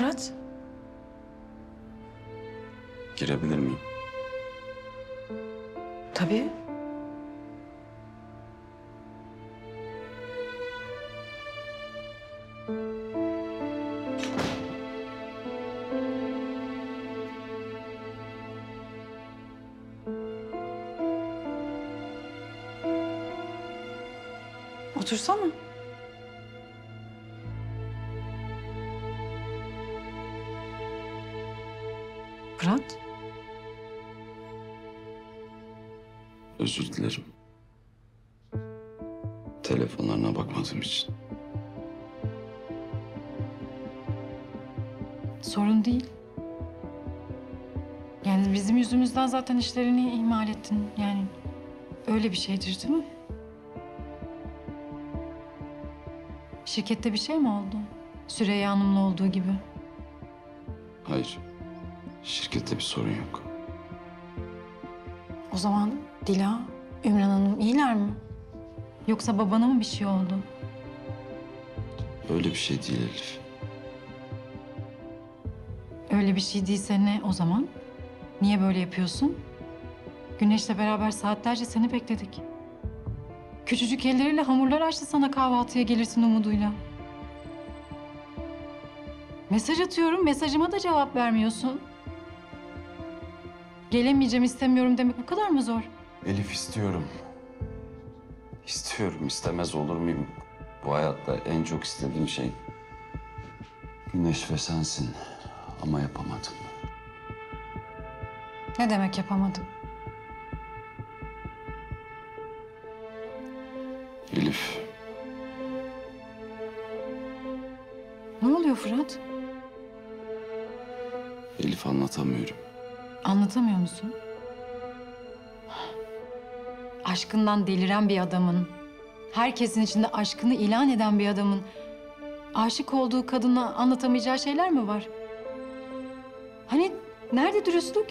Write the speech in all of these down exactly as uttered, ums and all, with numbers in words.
Fırat. Girebilir miyim? Tabii. Otursana. Fırat. Özür dilerim. Telefonlarına bakmadığım için. Sorun değil. Yani bizim yüzümüzden zaten işlerini ihmal ettin. Yani öyle bir şeydir değil mi? Şirkette bir şey mi oldu? Süreyya Hanım'la olduğu gibi. Hayır. Şirkette bir sorun yok. O zaman Dila, Ümran Hanım iyiler mi? Yoksa babana mı bir şey oldu? Öyle bir şey değil Elif. Öyle bir şey değilse ne o zaman? Niye böyle yapıyorsun? Güneş'le beraber saatlerce seni bekledik. Küçücük elleriyle hamurlar açtı sana kahvaltıya gelirsin umuduyla. Mesaj atıyorum, mesajıma da cevap vermiyorsun. Gelemeyeceğim, istemiyorum demek bu kadar mı zor? Elif istiyorum. İstiyorum, istemez olur muyum? Bu hayatta en çok istediğim şey Güneş ve sensin ama yapamadım. Ne demek yapamadım? Elif. Ne oluyor Fırat? Elif anlatamıyorum. Anlatamıyor musun? Aşkından deliren bir adamın, herkesin içinde aşkını ilan eden bir adamın aşık olduğu kadına anlatamayacağı şeyler mi var? Hani nerede dürüstlük?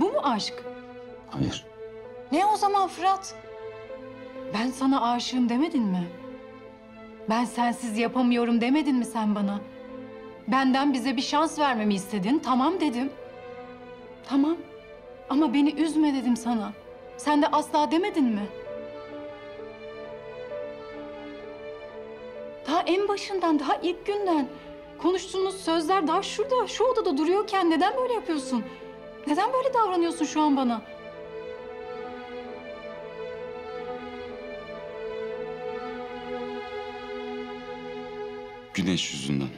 Bu mu aşk? Hayır. Ne o zaman Fırat? Ben sana aşığım demedin mi? Ben sensiz yapamıyorum demedin mi sen bana? Benden bize bir şans vermemi istedin, tamam dedim. Tamam ama beni üzme dedim sana. Sen de asla demedin mi? Daha en başından, daha ilk günden konuştuğunuz sözler daha şurada, şu odada duruyorken neden böyle yapıyorsun? Neden böyle davranıyorsun şu an bana? Güneş yüzünden,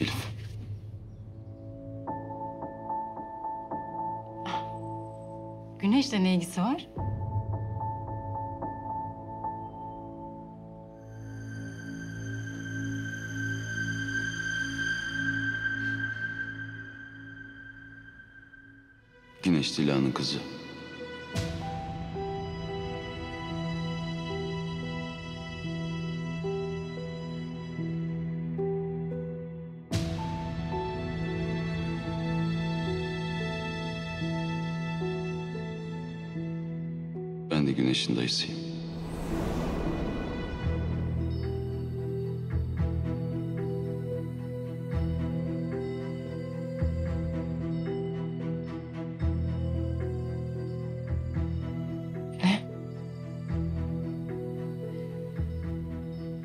Elif. Güneş'le ne ilgisi var? Güneş Dila'nın kızı. Ben de Güneş'in dayısıyım. Ne?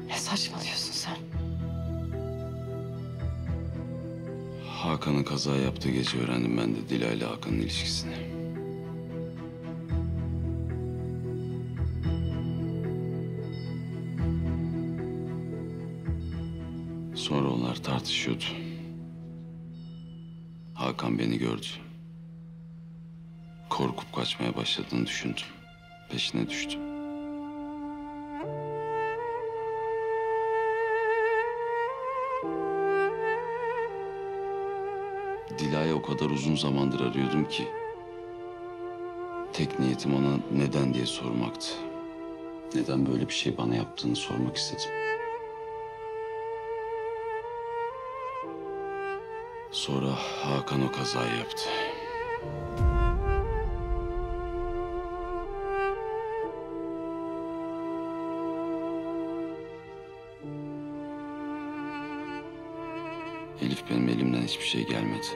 Ne saçmalıyorsun sen? Hakan'ın kaza yaptığı gece öğrendim ben de Dila ile Hakan'ın ilişkisini. Sonra onlar tartışıyordu. Hakan beni gördü. Korkup kaçmaya başladığını düşündüm. Peşine düştüm. Dila'yı o kadar uzun zamandır arıyordum ki... tek niyetim ona neden diye sormaktı. Neden böyle bir şey bana yaptığını sormak istedim. Sonra Hakan o kazayı yaptı. Elif, benim elimden hiçbir şey gelmedi.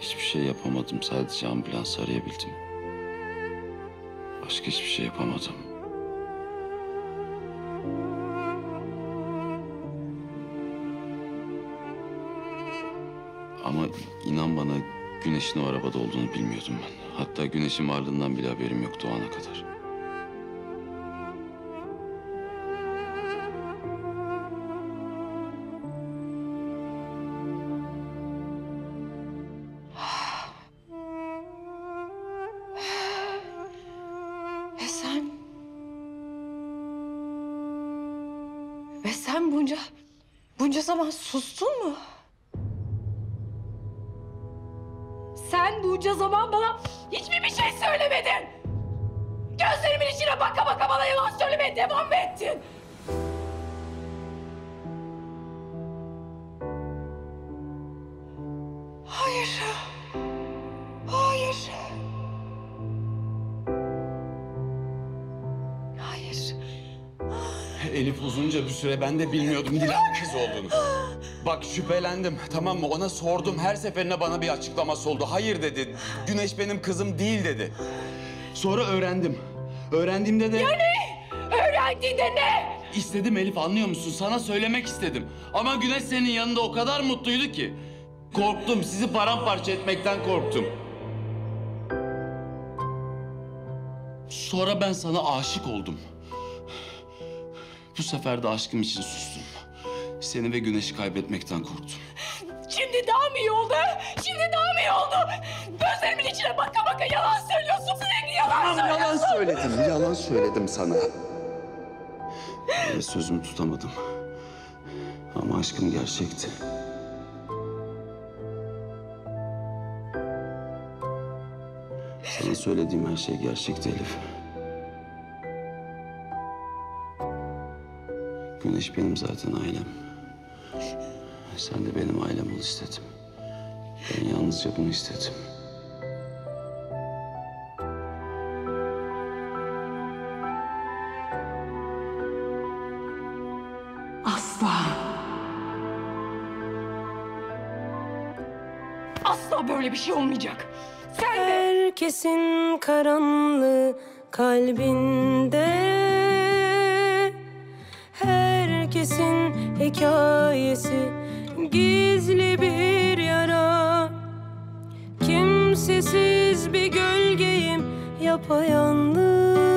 Hiçbir şey yapamadım. Sadece ambulans arayabildim. Başka hiçbir şey yapamadım. Ama inan bana, Güneş'in o arabada olduğunu bilmiyordum ben. Hatta Güneş'in varlığından bile haberim yoktu o ana kadar. Ve sen... Ve sen bunca... bunca zaman sustun mu? Sen bunca zaman bana hiçbir bir şey söylemedin. Gözlerimin içine baka baka bana yalan söylemeye devam ettin. Hayır. Hayır. Hayır. Elif uzunca bir süre ben de bilmiyordum Dilan'ın kız olduğunu. Bak şüphelendim, tamam mı? Ona sordum, her seferinde bana bir açıklaması oldu. Hayır dedi, Güneş benim kızım değil dedi. Sonra öğrendim. Öğrendiğimde de... Ya ne? Öğrendiğinde ne? İstedim Elif, anlıyor musun? Sana söylemek istedim. Ama Güneş senin yanında o kadar mutluydu ki. Korktum, sizi paramparça etmekten korktum. Sonra ben sana aşık oldum. Bu sefer de aşkım için sustum. Seni ve Güneş'i kaybetmekten korktum. Şimdi daha mı iyi oldu? Şimdi daha mı iyi oldu? Gözlerimin içine baka baka yalan söylüyorsun. Sürekli yalan söylüyorsun. Yalan söyledim, yalan söyledim sana. Ve sözümü tutamadım. Ama aşkım gerçekti. Sana söylediğim her şey gerçekti Elif. Güneş benim zaten ailem. Sen de benim ailem ol istedim. Ben yalnızca bunu istedim. Asla. Asla böyle bir şey olmayacak. Sen de... Herkesin karanlığı kalbinde. Herkesin hikayesi gizli bir yara. Kimsesiz bir gölgeyim yapayalnız.